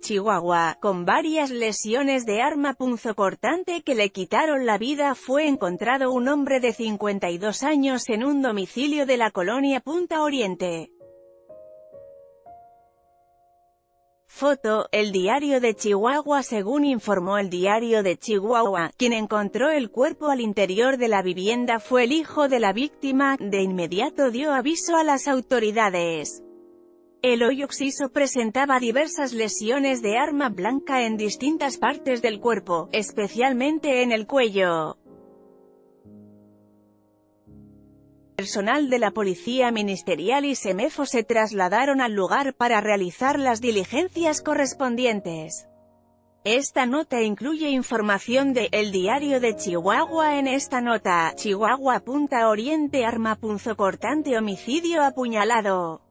Chihuahua, con varias lesiones de arma punzocortante que le quitaron la vida, fue encontrado un hombre de 52 años en un domicilio de la colonia Punta Oriente. Foto, el diario de Chihuahua. Según informó el diario de Chihuahua, quien encontró el cuerpo al interior de la vivienda fue el hijo de la víctima. De inmediato dio aviso a las autoridades. El occiso presentaba diversas lesiones de arma blanca en distintas partes del cuerpo, especialmente en el cuello. Personal de la Policía Ministerial y SEMEFO se trasladaron al lugar para realizar las diligencias correspondientes. Esta nota incluye información de El Diario de Chihuahua. En esta nota, Chihuahua, Punta Oriente, arma punzocortante, homicidio apuñalado.